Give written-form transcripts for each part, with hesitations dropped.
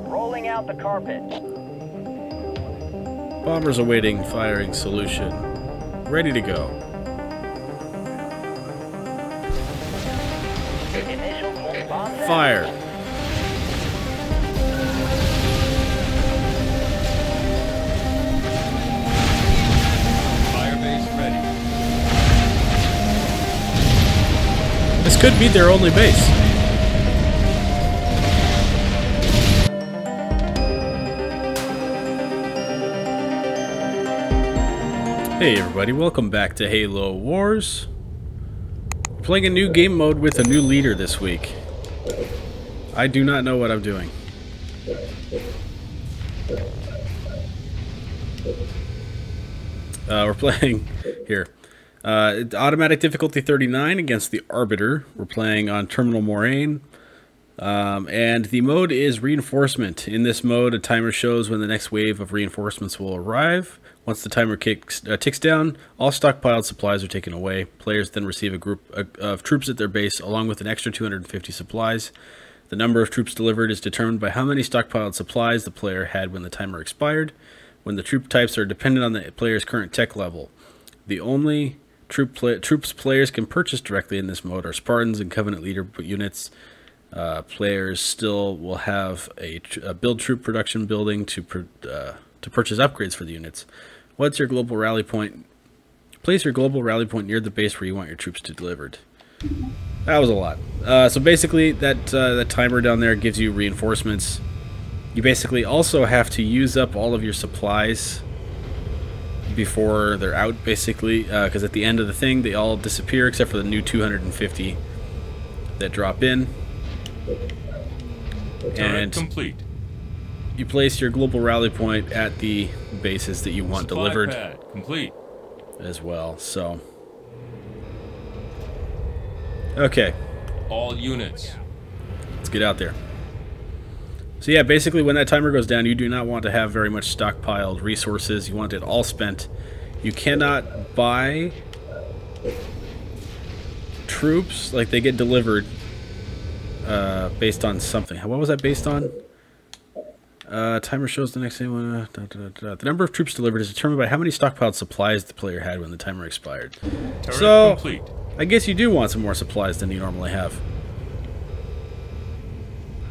Rolling out the carpet. Bombers awaiting firing solution. Ready to go. Initial bomb fire. Firebase ready. This could be their only base. Hey everybody, welcome back to Halo Wars. We're playing a new game mode with a new leader this week. I do not know what I'm doing. We're playing here. Automatic difficulty 39 against the Arbiter. We're playing on Terminal Moraine. And the mode is Reinforcement. In this mode, a timer shows when the next wave of reinforcements will arrive. Once the timer ticks down, all stockpiled supplies are taken away. Players then receive a group of troops at their base, along with an extra 250 supplies. The number of troops delivered is determined by how many stockpiled supplies the player had when the timer expired. When the troop types are dependent on the player's current tech level, the only troops players can purchase directly in this mode are Spartans and Covenant leader units. Players still will have a build troop production building to purchase upgrades for the units. What's your global rally point? Place your global rally point near the base where you want your troops to be delivered. That was a lot. So basically, that timer down there gives you reinforcements. You basically also have to use up all of your supplies before they're out, basically, because at the end of the thing, they all disappear except for the new 250 that drop in. And complete. You place your global rally point at the bases that you want supply delivered. Pad complete. As well, so. Okay. All units. Let's get out there. So yeah, basically when that timer goes down, you do not want to have very much stockpiled resources. You want it all spent. You cannot buy troops, like they get delivered. Based on something. What was that based on? Timer shows the next thing. The number of troops delivered is determined by how many stockpiled supplies the player had when the timer expired. Turret so, complete. I guess you do want some more supplies than you normally have.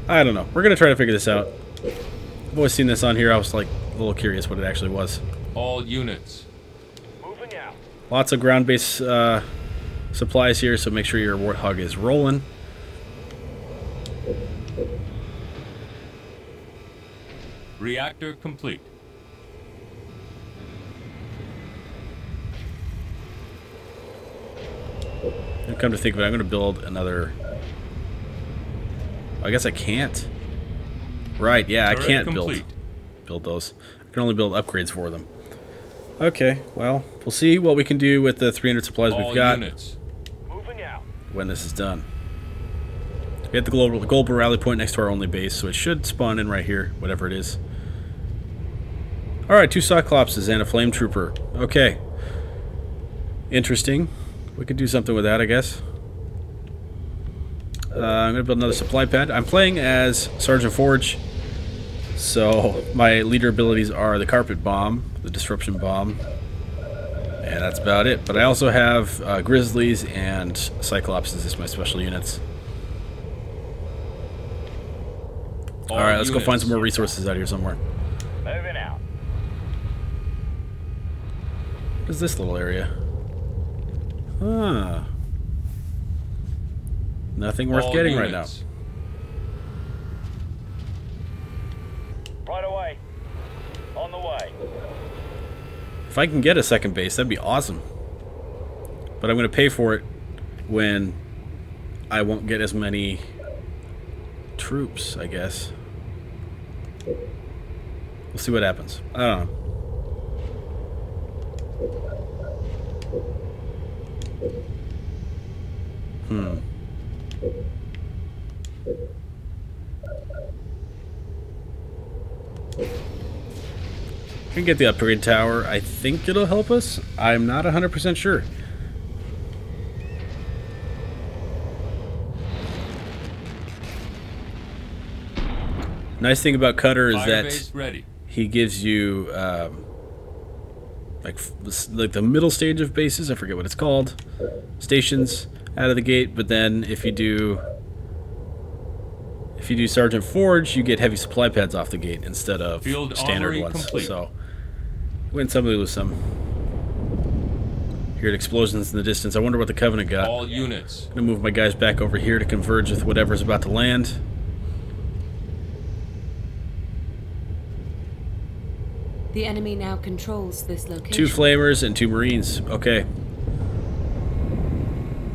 I don't know. We're going to try to figure this out. I've always seen this on here. I was like a little curious what it actually was. All units. Moving out. Lots of ground-based supplies here, so make sure your Warthog is rolling. Reactor complete. I've come to think of it, I'm going to build another... I guess I can't. Right, yeah, turret I can't complete. build those. I can only build upgrades for them. Okay, well, we'll see what we can do with the 300 supplies all we've got units. When this is done. We have the global rally point next to our only base, so it should spawn in right here, whatever it is. Alright, two Cyclopses and a Flame Trooper. Okay. Interesting. We could do something with that, I guess. I'm going to build another supply pad. I'm playing as Sergeant Forge, so my leader abilities are the Carpet Bomb, the Disruption Bomb, and that's about it. But I also have Grizzlies and Cyclopses as my special units. Alright, let's go find some more resources out here somewhere. Moving out. What is this little area? Huh. Nothing worth getting right now. Right away. On the way. If I can get a second base, that'd be awesome. But I'm going to pay for it when I won't get as many troops, I guess. We'll see what happens. I don't know. We can get the upgrade tower. I think it'll help us. I'm not 100% sure. Nice thing about Cutter is that he gives you like the middle stage of bases. I forget what it's called. Stations out of the gate, but then if you do Sergeant Forge, you get heavy supply pads off the gate instead of standard ones. Complete. So win some, lose some. Heard explosions in the distance. I wonder what the Covenant got. All units. I'm gonna move my guys back over here to converge with whatever's about to land. The enemy now controls this location. 2 flamers and 2 marines. Okay.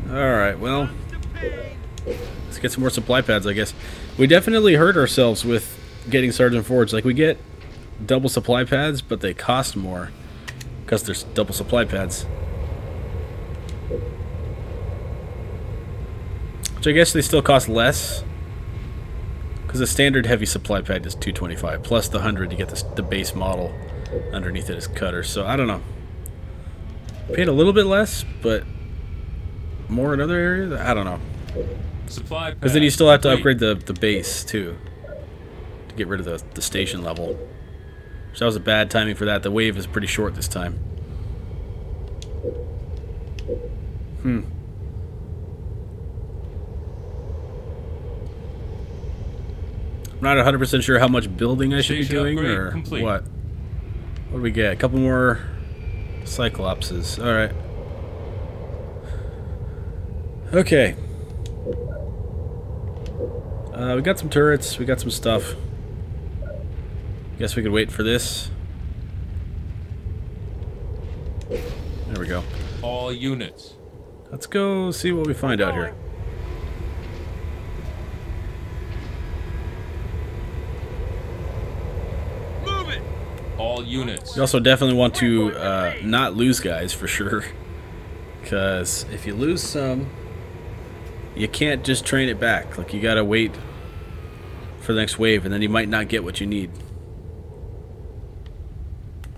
Alright, well, let's get some more supply pads, I guess. We definitely hurt ourselves with getting Sergeant Forge. Like, we get double supply pads, but they cost more because there's double supply pads. Which I guess they still cost less because the standard heavy supply pad is $225 plus the 100 to get the base model underneath it is Cutter. So, I don't know. Paid a little bit less, but more in other areas? I don't know. Supply pad. Because then you still have to upgrade the base, too. To get rid of the station level. So that was a bad timing for that. The wave is pretty short this time. Hmm. I'm not 100% sure how much building I should be doing, or what. What do we get? A couple more Cyclopses. Alright. Okay. We got some turrets. We got some stuff. Guess we could wait for this. There we go. All units. Let's go see what we find out here. Move it. All units. You also definitely want to not lose guys for sure, because if you lose some, you can't just train it back. Like, you gotta wait for the next wave, and then you might not get what you need.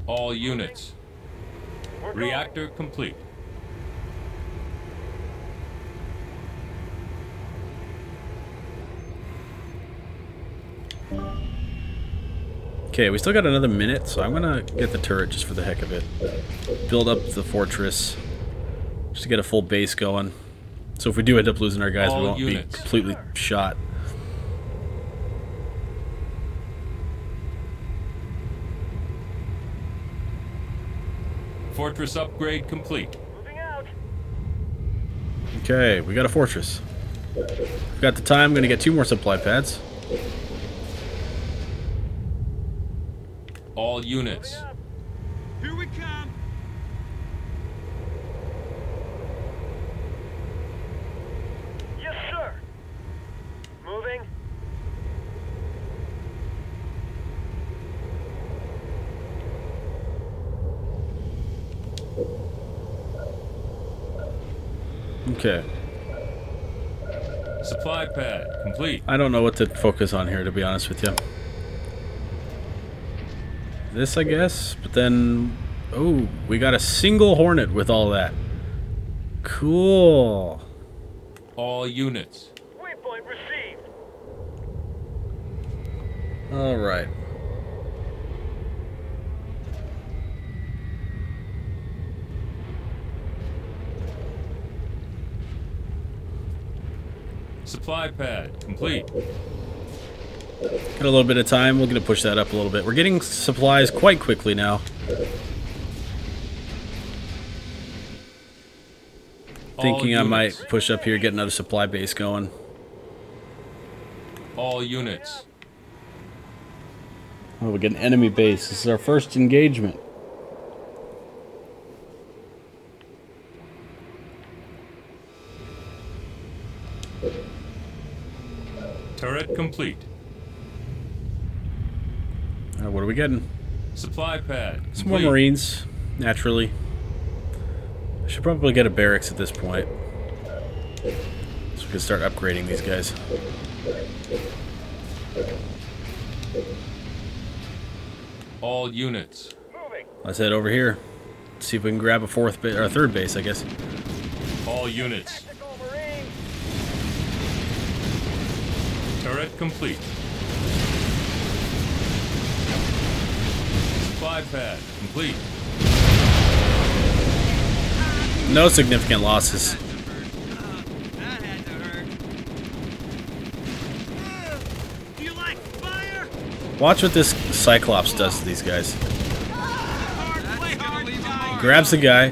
All units. Reactor complete. Okay, we still got another minute, so I'm gonna get the turret just for the heck of it. Build up the fortress just to get a full base going. So if we do end up losing our guys, we won't be completely shot. Fortress upgrade complete. Moving out. Okay, we got a fortress. We've got the time. I'm going to get 2 more supply pads. All units. Here we come. Okay. Supply pad complete. I don't know what to focus on here, to be honest with you. This, I guess, but then... Oh, we got a single Hornet with all that. Cool. All units. Waypoint received. Alright. Supply pad complete. Got a little bit of time. We're going to push that up a little bit. We're getting supplies quite quickly now. Thinking I might push up here, get another supply base going. All units. Oh, we get an enemy base. This is our first engagement. Turret complete. Alright, what are we getting? Supply pad. Some more marines, naturally. I should probably get a barracks at this point, so we can start upgrading these guys. All units. Let's head over here. Let's see if we can grab a third base, I guess. All units. Turret complete. pad complete. No significant losses. Watch what this Cyclops does to these guys. Grabs the guy,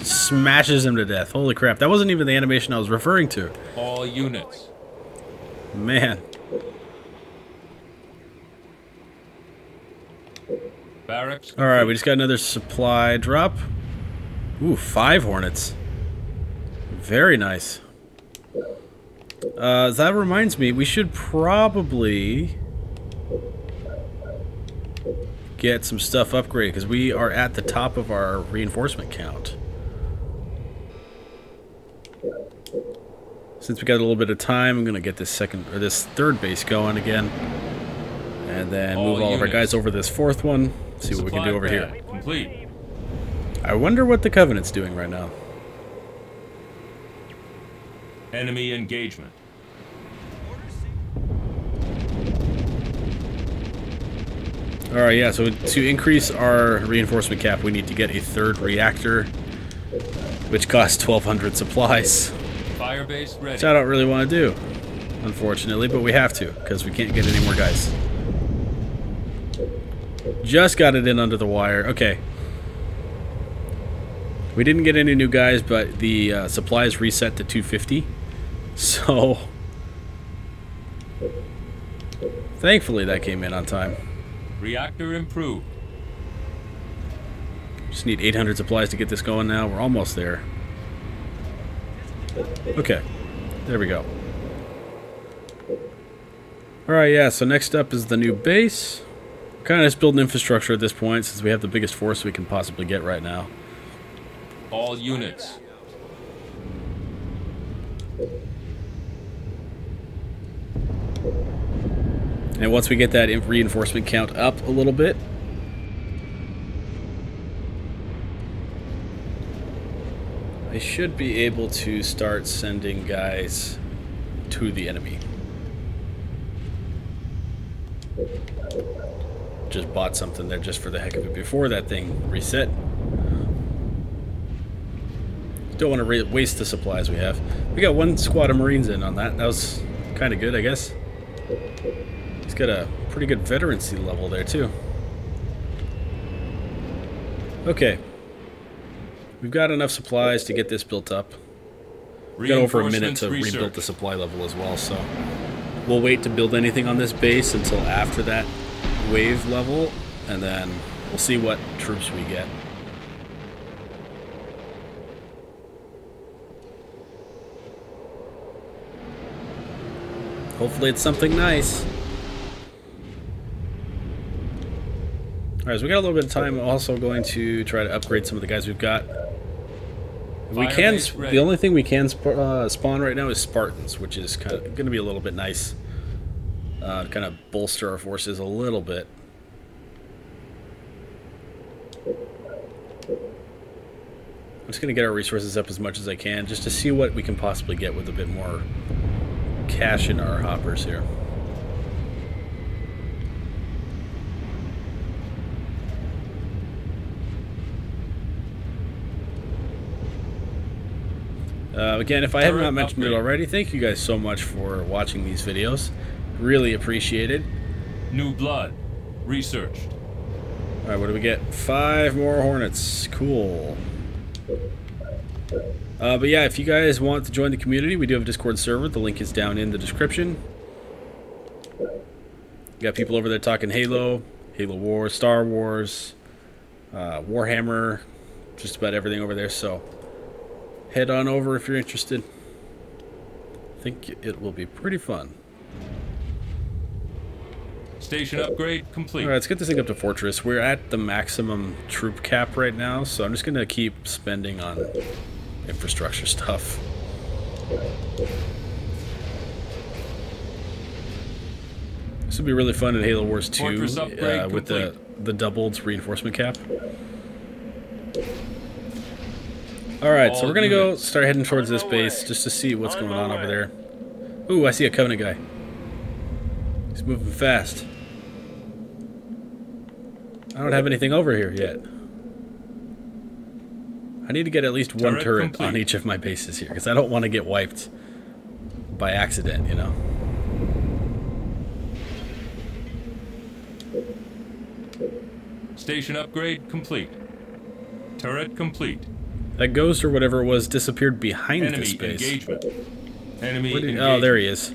smashes him to death. Holy crap, that wasn't even the animation I was referring to. All units. Man. Barracks. Alright, we just got another supply drop. Ooh, 5 Hornets. Very nice. That reminds me, we should probably get some stuff upgraded, because we are at the top of our reinforcement count. Since we got a little bit of time, I'm gonna get this third base going again, and then move all of our guys over this fourth one. See what we can do over here. Complete. I wonder what the Covenant's doing right now. Enemy engagement. Alright, yeah, so to increase our reinforcement cap, we need to get a third reactor, which costs 1,200 supplies. Firebase ready. Which I don't really want to do, unfortunately, but we have to, because we can't get any more guys. Just got it in under the wire. Okay. We didn't get any new guys, but the supplies reset to 250, so thankfully that came in on time. Reactor improved. Just need 800 supplies to get this going now. We're almost there. Okay. There we go. Alright, yeah, so next up is the new base. Kind of just building infrastructure at this point since we have the biggest force we can possibly get right now. All units. And once we get that reinforcement count up a little bit, I should be able to start sending guys to the enemy. Just bought something there just for the heck of it before that thing reset. Don't want to waste the supplies we have. We got one squad of Marines in on that. That was kind of good, I guess. He's got a pretty good veterancy level there, too. Okay. We've got enough supplies to get this built up. We've got over a minute to rebuild the supply level as well, so we'll wait to build anything on this base until after that wave level, and then we'll see what troops we get. Hopefully it's something nice. Alright, so we got a little bit of time. I'm also going to try to upgrade some of the guys we've got. We can. The only thing we can spawn right now is Spartans, which is kind of going to be a little bit nice. To kind of bolster our forces a little bit. I'm just going to get our resources up as much as I can, just to see what we can possibly get with a bit more cash in our hoppers here. Again, if I have not mentioned it already, thank you guys so much for watching these videos. Really appreciate it. New blood. Researched. Alright, what do we get? 5 more Hornets. Cool. But yeah, if you guys want to join the community, we do have a Discord server. The link is down in the description. We got people over there talking Halo, Halo Wars, Star Wars, Warhammer, just about everything over there, so head on over if you're interested. I think it will be pretty fun. Station upgrade complete. Alright, let's get this thing up to Fortress. We're at the maximum troop cap right now, so I'm just going to keep spending on infrastructure stuff. This would be really fun in Halo Wars 2 with the doubled reinforcement cap. Alright, so we're going to go start heading towards this base just to see what's going on over there. Ooh, I see a Covenant guy. He's moving fast. I don't have anything over here yet. I need to get at least one turret complete. On each of my bases here, because I don't want to get wiped by accident, you know. Station upgrade complete. Turret complete. That Ghost or whatever it was disappeared behind this base. Engagement. Enemy engagement. Oh, there he is.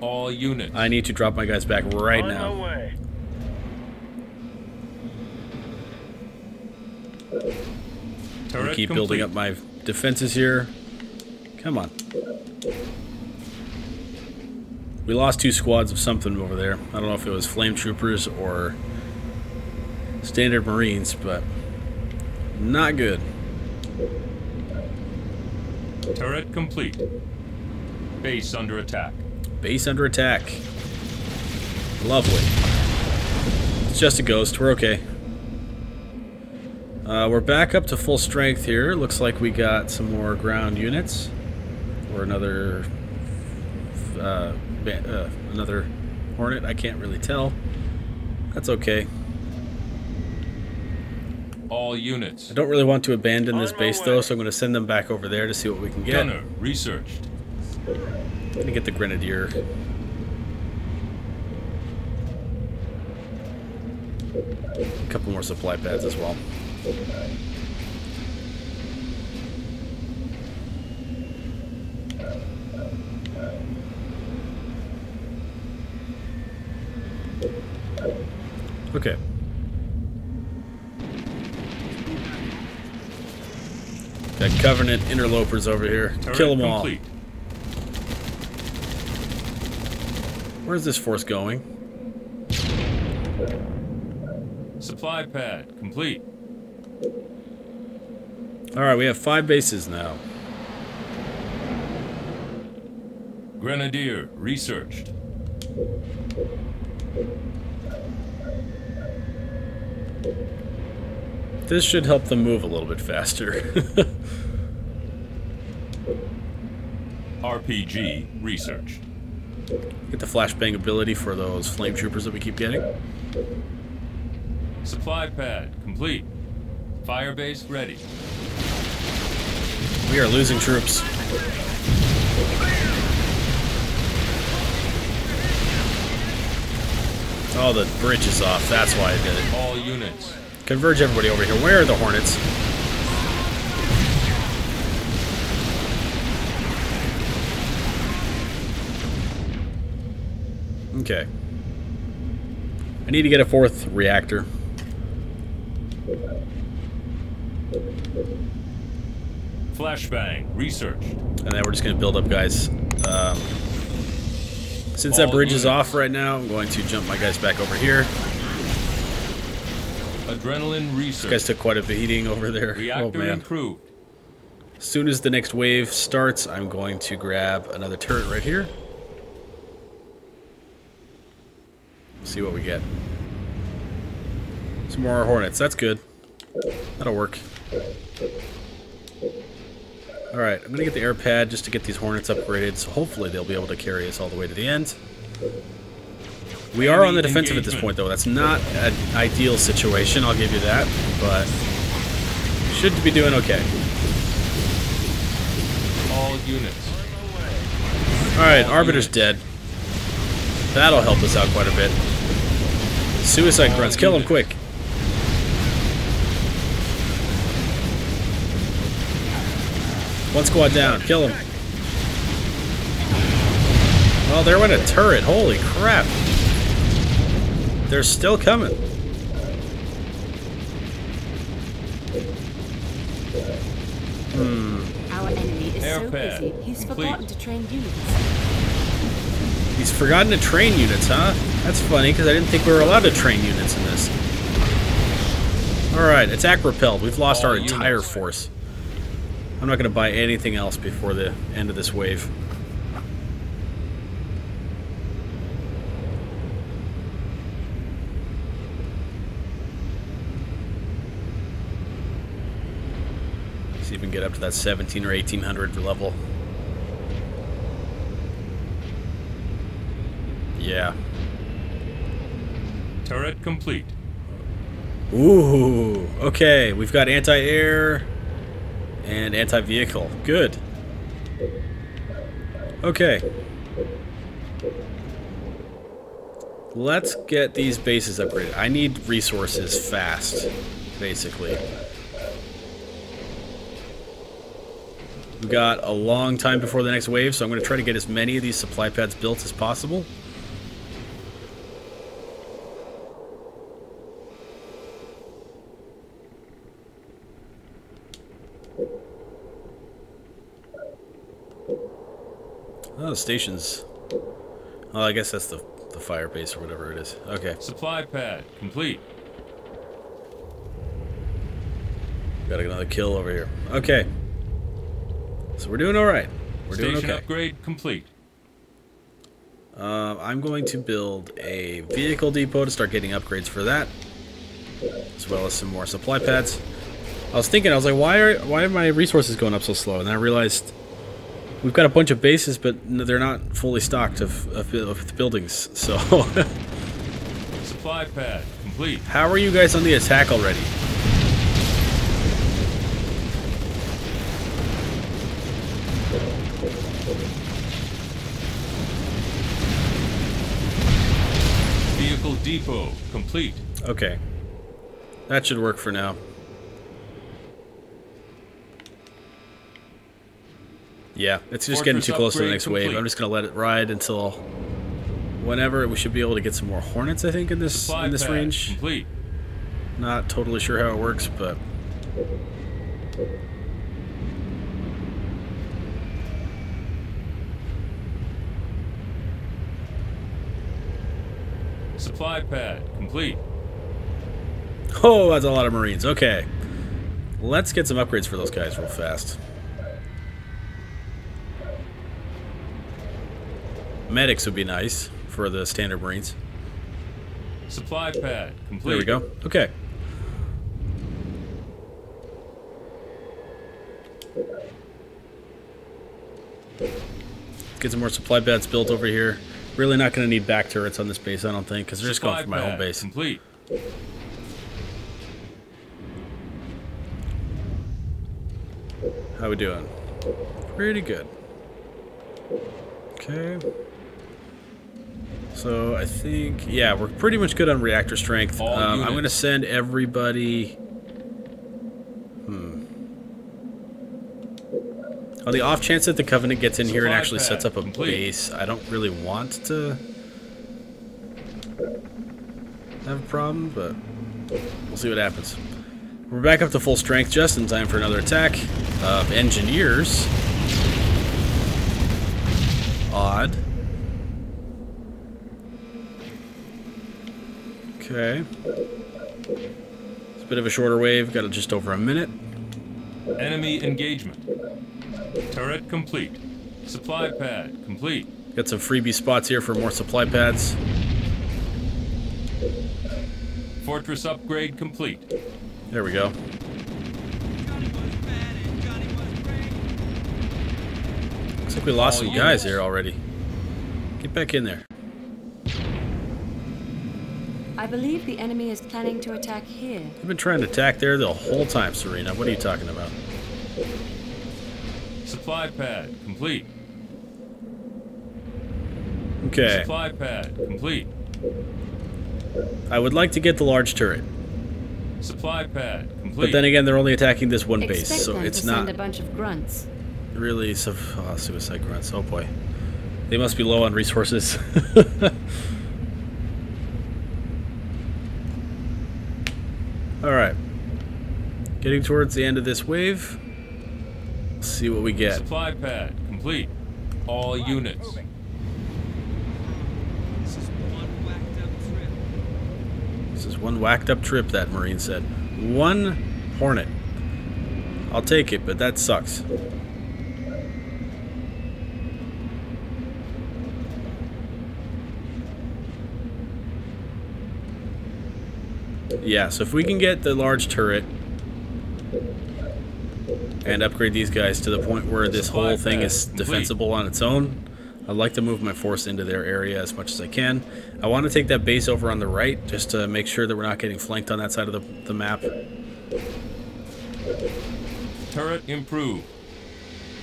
All units. I need to drop my guys back right now. Away. Turret keep complete. Building up my defenses here. Come on. We lost two squads of something over there. I don't know if it was flame troopers or standard Marines, but not good. Turret complete. Base under attack. Base under attack. Lovely. It's just a Ghost. We're okay. We're back up to full strength here. Looks like we got some more ground units, or another Hornet. I can't really tell. That's okay. All units. I don't really want to abandon this base though, so I'm going to send them back over there to see what we can get. Gunner researched. I'm going to get the Grenadier. A couple more supply pads as well. Okay. That Covenant interlopers over here. Kill them all. Where's this force going? Supply pad complete. Alright, we have 5 bases now. Grenadier researched. This should help them move a little bit faster. RPG researched. Get the flashbang ability for those flame troopers that we keep getting. Supply pad complete. Firebase ready. We are losing troops. Oh, the bridge is off. That's why I did it. All units. Converge everybody over here. Where are the Hornets? Okay. I need to get a 4th reactor. Flashbang research. And then we're just going to build up, guys. Since that bridge is off right now, I'm going to jump my guys back over here. Adrenaline research. These guys took quite a beating over there. Reactor improved. As soon as the next wave starts, I'm going to grab another turret right here. See what we get. Some more Hornets. That's good. That'll work. Alright, I'm going to get the air pad just to get these Hornets upgraded, so hopefully they'll be able to carry us all the way to the end. We are on the defensive at this point, though. That's not an ideal situation, I'll give you that, but should be doing okay. All units. Alright, Arbiter's dead. That'll help us out quite a bit. Suicide grunts. Kill them quick. One squad down. Kill him. Oh, there went a turret. Holy crap. They're still coming. Our enemy is so busy, he's forgotten to train units. He's forgotten to train units, huh? That's funny, because I didn't think we were allowed to train units in this. Alright, attack repelled. We've lost our entire force. I'm not going to buy anything else before the end of this wave. See if we can get up to that 17 or 1800 level. Yeah. Turret complete. Ooh, okay, we've got anti-air and anti-vehicle. Good. Okay. Let's get these bases upgraded. I need resources fast, basically. We've got a long time before the next wave, so I'm going to try to get as many of these supply pads built as possible. Oh, the stations. Oh, I guess that's the fire base or whatever it is. Okay. Supply pad complete. Got another kill over here. Okay. So we're doing all right. We're doing okay. Station upgrade complete. I'm going to build a vehicle depot to start getting upgrades for that, as well as some more supply pads. I was thinking, I was like, why are my resources going up so slow? And then I realized we've got a bunch of bases, but they're not fully stocked of buildings, so... Supply pad complete. How are you guys on the attack already? Vehicle depot complete. Okay. That should work for now. Yeah, it's just getting too close to the next wave. I'm just gonna let it ride until whenever. We should be able to get some more Hornets, I think, in this range. Complete. Not totally sure how it works, but supply pad complete. Oh, that's a lot of Marines. Okay, let's get some upgrades for those guys real fast. Medics would be nice for the standard Marines. Supply pad complete. There we go. Okay. Let's get some more supply pads built over here. Really not going to need back turrets on this base, I don't think, because they're just going for my home base. Complete. How we doing? Pretty good. Okay. So I think, yeah, we're pretty much good on reactor strength. I'm going to send everybody... On the off chance that the Covenant gets in here and actually sets up a base, I don't really want to have a problem, but we'll see what happens. We're back up to full strength just in time for another attack of engineers. Odd. Okay. It's a bit of a shorter wave, got it just over a minute. Enemy engagement. Turret complete. Supply pad complete. Got some freebie spots here for more supply pads. Fortress upgrade complete. There we go. Looks like we lost some guys here already. Get back in there. I believe the enemy is planning to attack here. I've been trying to attack there the whole time, Serena. What are you talking about? Supply pad complete. Okay. Supply pad complete. I would like to get the large turret. Supply pad complete. But then again, they're only attacking this one base, so it's not a bunch of grunts. Really, suicide grunts. Oh boy, they must be low on resources. All right, getting towards the end of this wave. See what we get. Supply pad complete. All units. Moving. This is one whacked up trip, that Marine said. One Hornet. I'll take it, but that sucks. Yeah, so if we can get the large turret and upgrade these guys to the point where this whole thing is defensible on its own, I'd like to move my force into their area as much as I can. I want to take that base over on the right just to make sure that we're not getting flanked on that side of the map. Turret improved.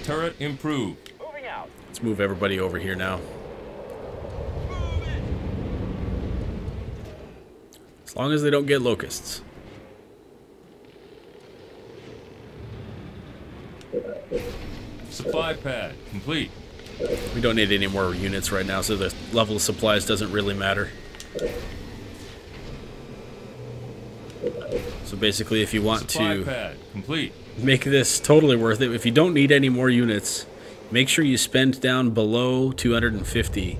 Turret improved. Moving out. Let's move everybody over here now. As long as they don't get locusts. Supply pad complete. We don't need any more units right now, so the level of supplies doesn't really matter. So basically, if you want to make this totally worth it, if you don't need any more units, make sure you spend down below 250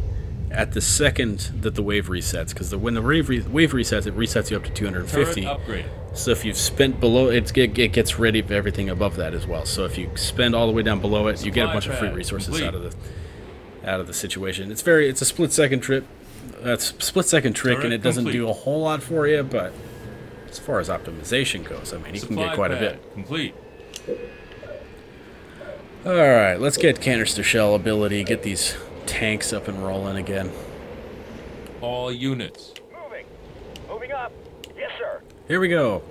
at the second that the wave resets, because when the wave resets, it resets you up to 250. So if you've spent below, it gets ready for everything above that as well. So if you spend all the way down below it, you get a bunch of free resources out of the situation. It's a split-second trick. That's split-second trick, and it doesn't do a whole lot for you, but as far as optimization goes, I mean, you can get quite a bit. All right, let's get canister shell ability. Get these tanks up and rolling again. All units. Moving up. Yes, sir. Here we go.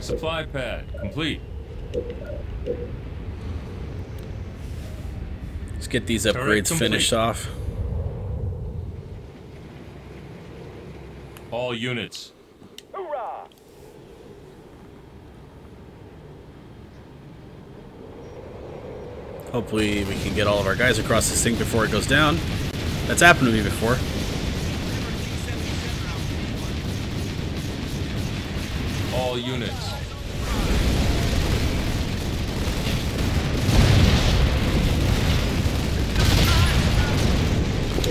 Supply pad complete. Let's get these upgrades finished off. All units. Hoorah! Hopefully we can get all of our guys across this thing before it goes down. That's happened to me before. All units.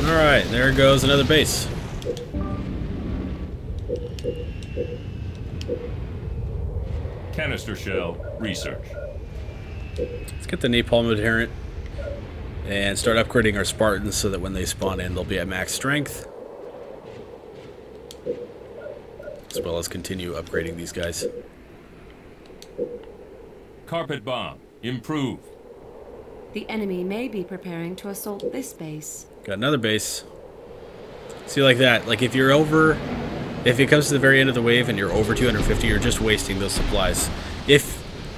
Alright, there goes another base. Canister shell research. Let's get the napalm adherent and start upgrading our Spartans so that when they spawn in, they'll be at max strength. As well as continue upgrading these guys. Carpet bomb, improve. The enemy may be preparing to assault this base. Got another base. See, like that. Like if you're over, if it comes to the very end of the wave and you're over 250, you're just wasting those supplies.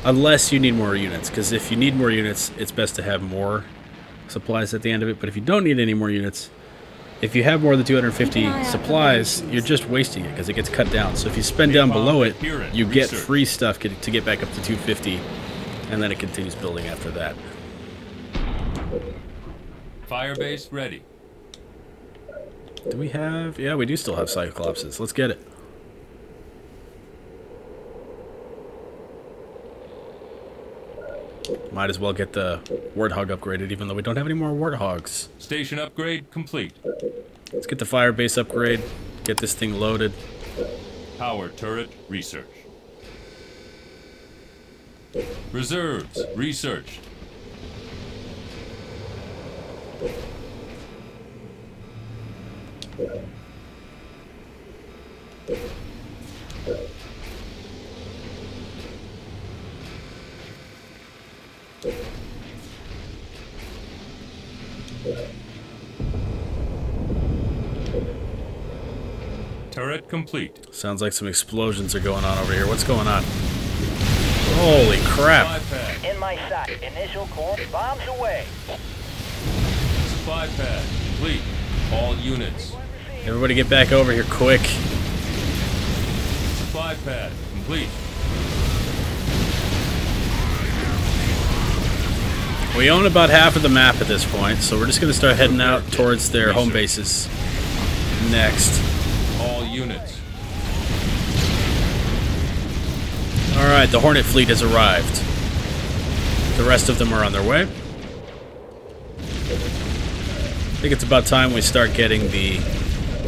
Unless you need more units, because if you need more units, it's best to have more supplies at the end of it. But if you don't need any more units, if you have more than 250 supplies, you're just wasting it because it gets cut down. So if you spend down below it, you get free stuff to get back up to 250, and then it continues building after that. Firebase ready. Do we have... Yeah, we do still have Cyclopses. Let's get it. Might as well get the Warthog upgraded, even though we don't have any more Warthogs. Station upgrade complete. Let's get the firebase upgrade. Get this thing loaded. Power turret research. Reserves research. Turret complete. Sounds like some explosions are going on over here. What's going on? Holy crap! In my sight. Initial core bombs away. Supply pad complete. All units. Everybody, get back over here quick. Supply pad complete. We own about half of the map at this point, so we're just going to start heading out towards their home bases next. All units. Alright, the Hornet fleet has arrived. The rest of them are on their way. I think it's about time we start getting the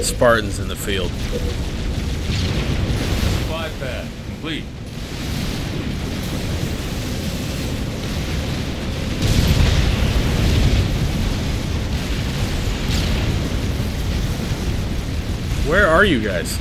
Spartans in the field. Supply pad complete. Where are you guys?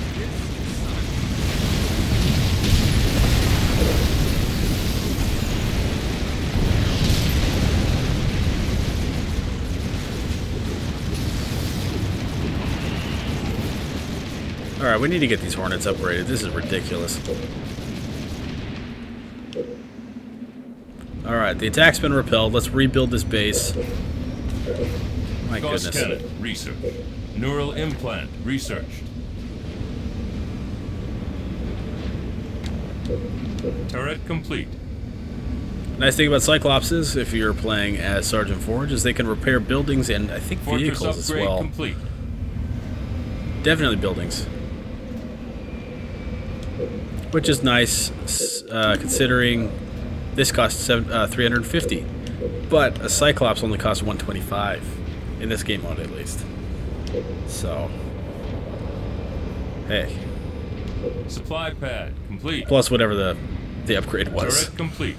Alright, we need to get these Hornets upgraded. This is ridiculous. Alright, the attack's been repelled. Let's rebuild this base. My goodness. Ghost cannon, research. Neural implant, research. Turret complete. Nice thing about Cyclops is, if you're playing as Sergeant Forge, is they can repair buildings and I think vehicles as well. Complete. Definitely buildings, which is nice considering this costs 350, but a Cyclops only costs 125 in this game mode at least. So, hey. Supply pad complete. Plus whatever the upgrade was. Turret complete.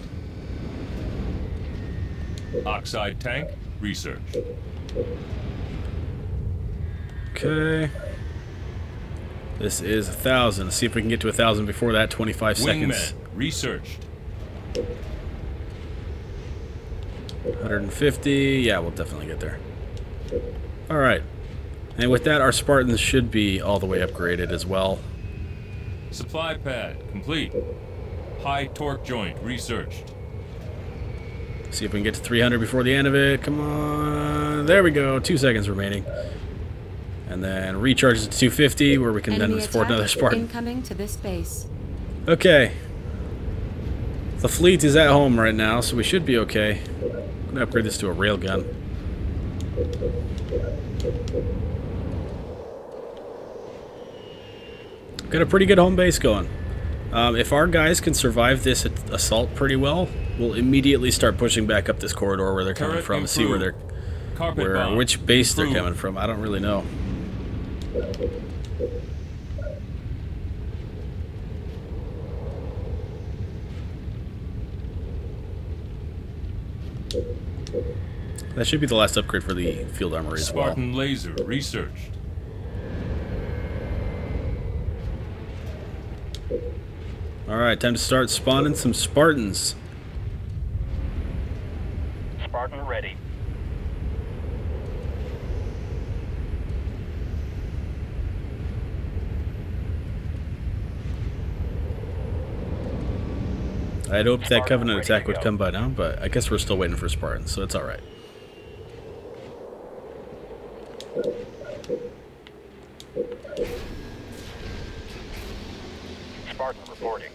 Oxide tank, research. Okay. This is 1,000. See if we can get to 1,000 before that. 25 seconds. Wingman, researched. 150. Yeah, we'll definitely get there. All right. And with that, our Spartans should be all the way upgraded as well. Supply pad, complete. High torque joint, researched. See if we can get to 300 before the end of it. Come on. There we go. 2 seconds remaining. And then recharges to 250 where we can then afford another Spartan. Incoming to this base. Okay. The fleet is at home right now, so we should be okay. I'm going to upgrade this to a railgun. Got a pretty good home base going. If our guys can survive this assault pretty well, we'll immediately start pushing back up this corridor where they're coming from and see where they're, which base they're coming from. I don't really know. That should be the last upgrade for the field armory as well. Spartan laser researched. All right, time to start spawning some Spartans. Spartan ready. I'd hoped that Covenant attack would come by now, but I guess we're still waiting for Spartans, so it's all right. Spartan reporting.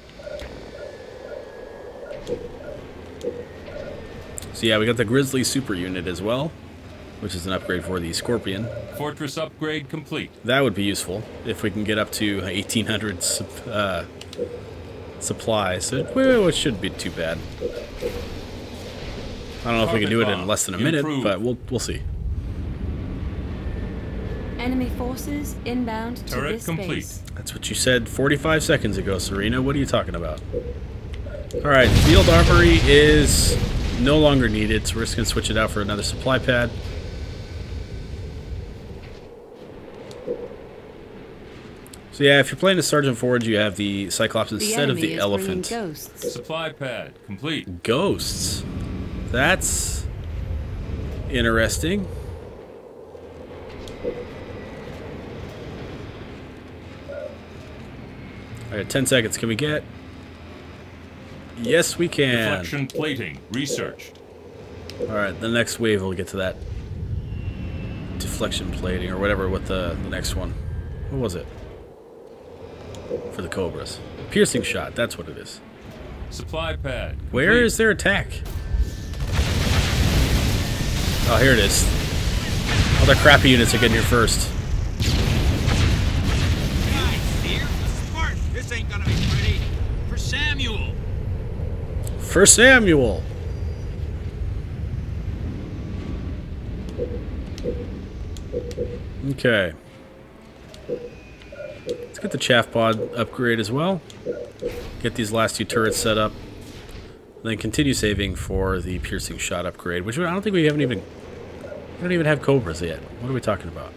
So yeah, we got the Grizzly super unit as well, which is an upgrade for the Scorpion. Fortress upgrade complete. That would be useful if we can get up to 1,800 supplies, so it shouldn't be too bad. I don't know if we can do it in less than a minute, but we'll see. Enemy forces inbound to this base. That's what you said 45 seconds ago, Serena. What are you talking about? All right, field armory is no longer needed, so we're just gonna switch it out for another supply pad. So yeah, if you're playing as Sergeant Forge, you have the Cyclops instead of the elephant. Supply pad complete. Ghosts. That's interesting. All right, 10 seconds. Can we get? Yes, we can. Deflection plating researched. All right, the next wave will get to that deflection plating or whatever. With the next one, what was it? For the Cobras. Piercing shot, that's what it is. Supply pad complete. Where is their attack? Oh, here it is. All the crappy units are getting here first. Guys, here's the Spartan. This ain't gonna be pretty. For Samuel. For Samuel. Okay. Let's get the chaff pod upgrade as well. Get these last two turrets set up. And then continue saving for the piercing shot upgrade, which I don't think we haven't even... We don't even have Cobras yet. What are we talking about?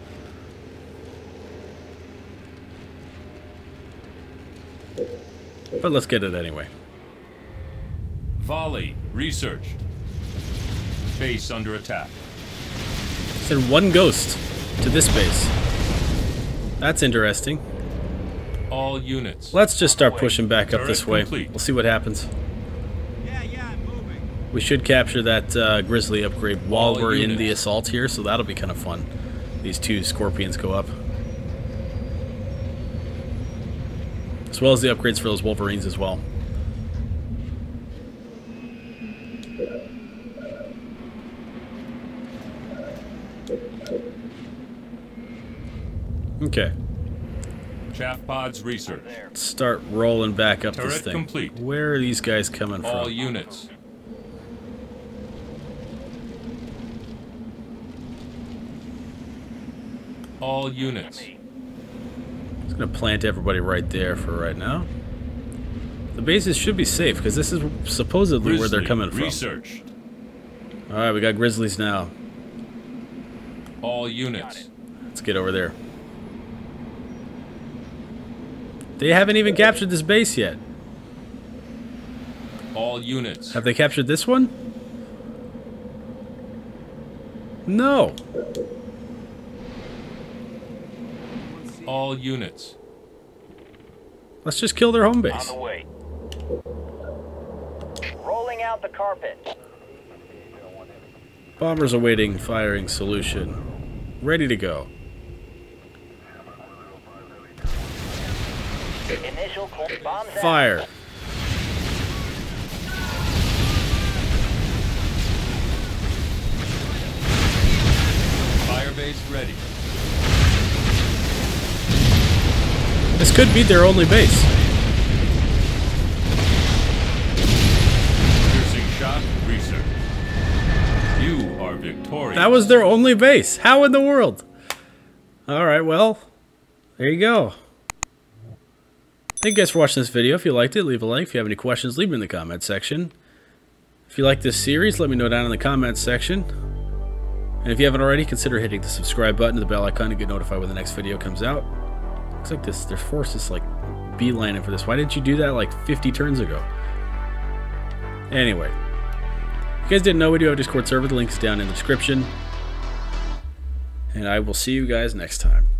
But let's get it anyway. Volley, research. Base under attack. Send one Ghost to this base. That's interesting. all units. Let's just start pushing back up this way. We'll see what happens. We should capture that Grizzly upgrade while we're in the assault here, so that'll be kind of fun. These two Scorpions go up. As well as the upgrades for those Wolverines as well. Okay. Chaff pods research. Let's start rolling back up this thing. Complete. Where are these guys coming from? All units. All units. I'm just going to plant everybody right there for right now. The bases should be safe because this is supposedly Grizzly, where they're coming from. Researched. All right, we got Grizzlies now. All units. Let's get over there. They haven't even captured this base yet. All units. Have they captured this one? No. All units. Let's just kill their home base. On the way. Rolling out the carpet. Bombers awaiting firing solution. Ready to go. Initial bomb fire. Firebase ready. This could be their only base. Piercing shot, research. You are victorious. That was their only base. How in the world? All right, well, there you go. Thank you guys for watching this video. If you liked it, leave a like. If you have any questions, leave them in the comment section. If you like this series, let me know down in the comments section. And if you haven't already, consider hitting the subscribe button and the bell icon to get notified when the next video comes out. Looks like this, their force is like beelining for this. Why didn't you do that like 50 turns ago? Anyway, if you guys didn't know, we do have a Discord server. The link's down in the description. And I will see you guys next time.